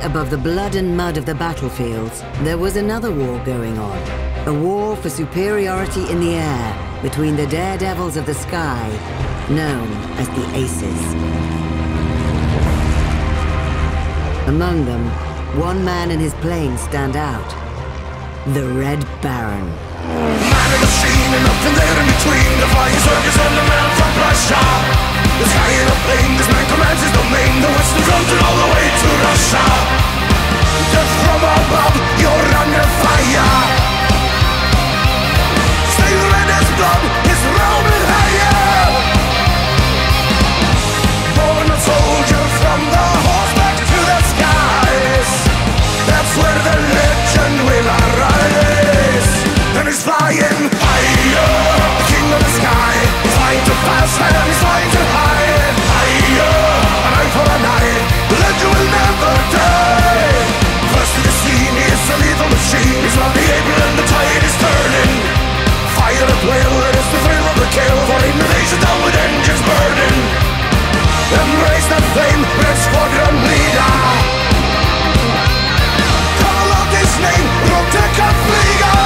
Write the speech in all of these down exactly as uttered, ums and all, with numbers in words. high above the blood and mud of the battlefields, there was another war going on. A war for superiority in the air between the daredevils of the sky, known as the Aces. Among them, one man and his plane stand out. The Red Baron. Man in the machine and nothing there in between. The flying circus and the man from Russia. The sky in a plane, this man commands his domain. The western front and all the way to Russia. Just from above, you're under fire. Stay red as blood, it's roaming higher. Born a soldier from the horseback to the skies. That's where the legend will arise. And he's flying higher, the king of the sky. He's flying too fast and he's flying too high. Higher, an eye for an eye. The legend will never die. First to the scene, he is a lethal machine. He's not the able and the tide is turning. Fire at will, it is the thrill of the kill. For an invasion down with engines burning. Embrace the flame, red squadron leader. Call out his name, Protector Flieger.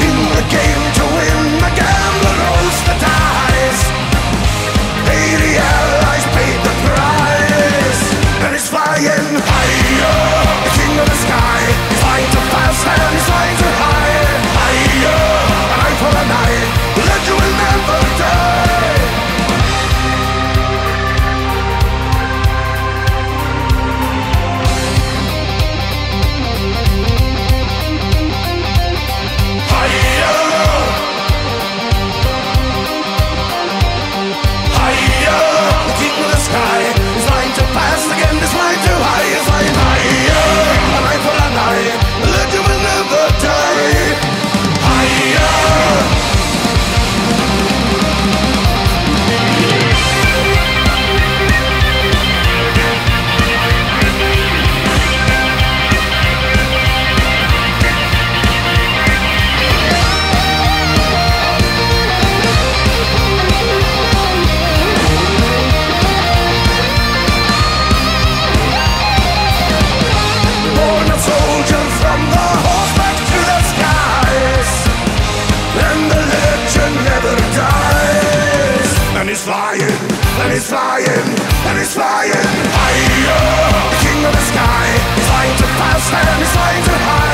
In the game to win, the gambler rolls the dice. Eighty allies paid the price. And he's flying higher, the king of the sky. He's flying too fast and he's flying too high. Higher, an eye for an eye. The legend will never die. He's flying, and he's flying, and he's flying higher. The king of the sky, he's flying too fast and he's flying too high.